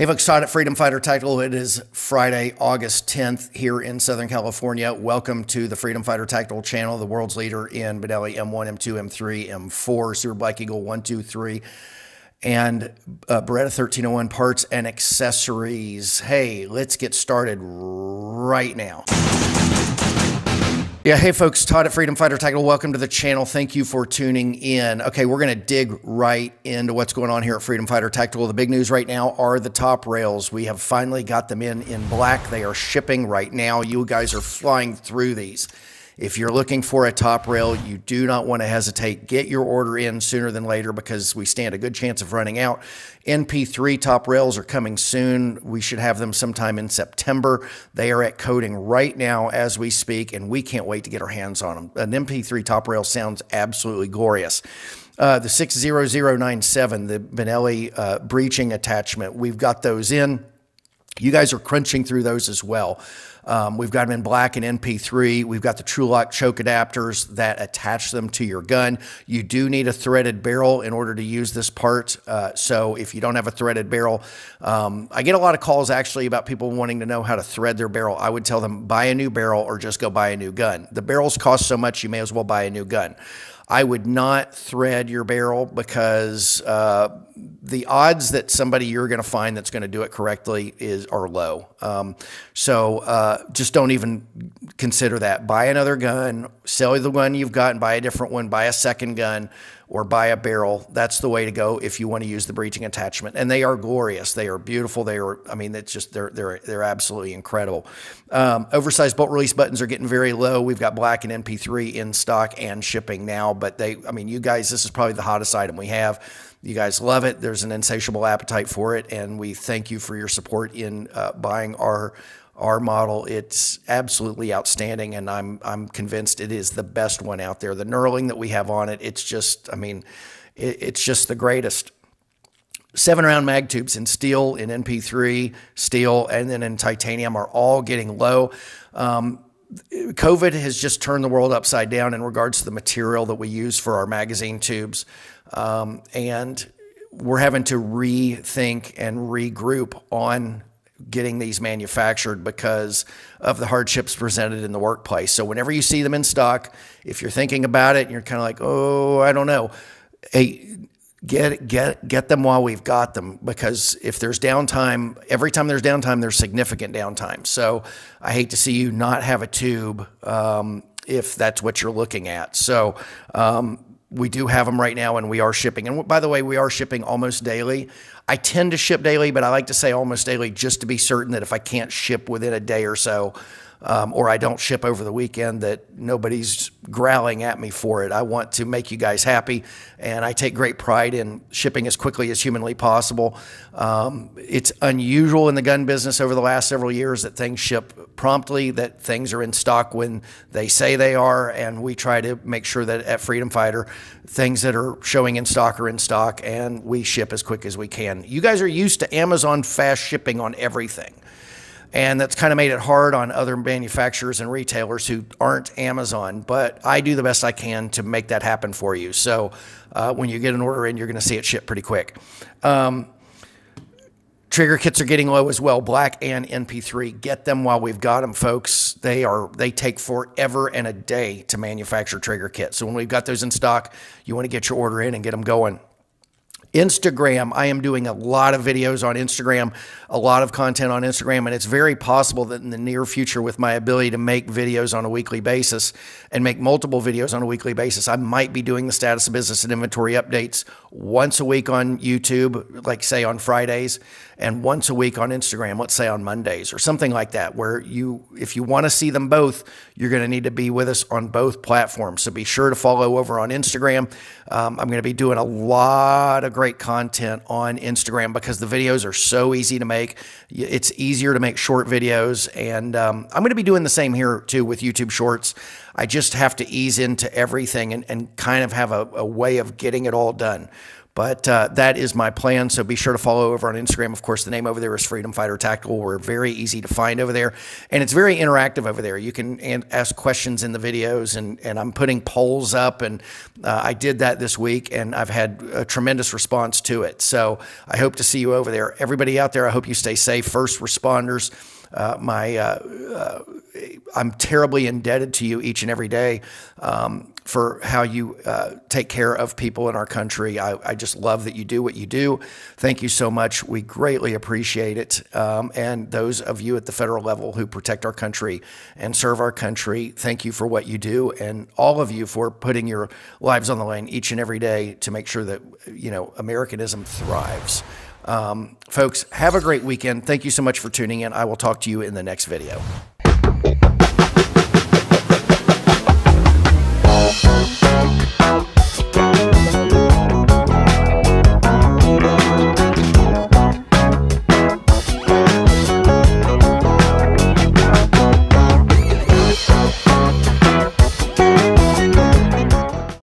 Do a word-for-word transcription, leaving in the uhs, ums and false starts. Hey folks, Todd at Freedom Fighter Tactical. It is Friday, August tenth here in Southern California. Welcome to the Freedom Fighter Tactical channel, the world's leader in Benelli M one, M two, M three, M four, Super Black Eagle one, two, three, and uh, Beretta thirteen oh one parts and accessories. Hey, let's get started right now. Yeah, hey folks, Todd at Freedom Fighter Tactical. Welcome to the channel. Thank you for tuning in. Okay, we're going to dig right into what's going on here at Freedom Fighter Tactical. The big news right now are the top rails. We have finally got them in in black. They are shipping right now. You guys are flying through these. If you're looking for a top rail, you do not want to hesitate. Get your order in sooner than later because we stand a good chance of running out. N P three top rails are coming soon. We should have them sometime in September. They are at coding right now as we speak, and we can't wait to get our hands on them. An M P three top rail sounds absolutely glorious. Uh, the six zero zero nine seven, the Benelli uh, breaching attachment, we've got those in. You guys are crunching through those as well. Um, we've got them in black and N P three. We've got the TruLock choke adapters that attach them to your gun. You do need a threaded barrel in order to use this part. Uh, so if you don't have a threaded barrel, um, I get a lot of calls actually about people wanting to know how to thread their barrel. I would tell them buy a new barrel or just go buy a new gun. The barrels cost so much, you may as well buy a new gun. I would not thread your barrel because uh, the odds that somebody you're going to find that's going to do it correctly is are low. Um, so uh, just don't even consider that. Buy another gun, sell the one you've got and buy a different one, buy a second gun or buy a barrel. That's the way to go if you want to use the breaching attachment. And they are glorious. They are beautiful. They are, I mean, it's just, they're, they're, they're absolutely incredible. Um, oversized bolt release buttons are getting very low. We've got black and N P three in stock and shipping now. But they, I mean, you guys, this is probably the hottest item we have. You guys love it. There's an insatiable appetite for it. And we thank you for your support in uh, buying our, our model. It's absolutely outstanding. And I'm, I'm convinced it is the best one out there. The knurling that we have on it, it's just, I mean, it, it's just the greatest. Seven round mag tubes in steel, in N P three, steel, and then in titanium are all getting low. Um, COVID has just turned the world upside down in regards to the material that we use for our magazine tubes. Um, and we're having to rethink and regroup on getting these manufactured because of the hardships presented in the workplace. So whenever you see them in stock, if you're thinking about it and you're kind of like, oh, I don't know. Hey, Get, get, get them while we've got them, because if there's downtime, every time there's downtime, there's significant downtime. So I hate to see you not have a tube um, if that's what you're looking at. So um, we do have them right now and we are shipping. And by the way, we are shipping almost daily. I tend to ship daily, but I like to say almost daily just to be certain that if I can't ship within a day or so, Um, or I don't ship over the weekend, that nobody's growling at me for it. I want to make you guys happy, and I take great pride in shipping as quickly as humanly possible. Um, it's unusual in the gun business over the last several years that things ship promptly, that things are in stock when they say they are, and we try to make sure that at Freedom Fighter, things that are showing in stock are in stock, and we ship as quick as we can. You guys are used to Amazon fast shipping on everything. And that's kind of made it hard on other manufacturers and retailers who aren't Amazon, but I do the best I can to make that happen for you. So uh, when you get an order in, you're going to see it shipped pretty quick. Um, trigger kits are getting low as well, black and N P three. Get them while we've got them, folks. They are they take forever and a day to manufacture trigger kits. So when we've got those in stock, you want to get your order in and get them going. Instagram, I am doing a lot of videos on Instagram, a lot of content on Instagram, and it's very possible that in the near future with my ability to make videos on a weekly basis and make multiple videos on a weekly basis, I might be doing the status of business and inventory updates once a week on YouTube, like say on Fridays, and once a week on Instagram, let's say on Mondays or something like that, where you, if you want to see them both, you're going to need to be with us on both platforms. So be sure to follow over on Instagram. Um, I'm going to be doing a lot of great Great content on Instagram because the videos are so easy to make. It's easier to make short videos, and um, I'm going to be doing the same here too with YouTube Shorts. I just have to ease into everything and, and kind of have a, a way of getting it all done. But uh, that is my plan, so be sure to follow over on Instagram. Of course, the name over there is Freedom Fighter Tactical. We're very easy to find over there, and it's very interactive over there. You can ask questions in the videos, and, and I'm putting polls up, and uh, I did that this week, and I've had a tremendous response to it. So I hope to see you over there. Everybody out there, I hope you stay safe. First responders, uh, my uh, uh, I'm terribly indebted to you each and every day um, for how you uh, take care of people in our country. I, I just love that you do what you do. Thank you so much. We greatly appreciate it. Um, and those of you at the federal level who protect our country and serve our country, thank you for what you do. And all of you for putting your lives on the line each and every day to make sure that, you know, Americanism thrives. Um, folks, have a great weekend. Thank you so much for tuning in. I will talk to you in the next video.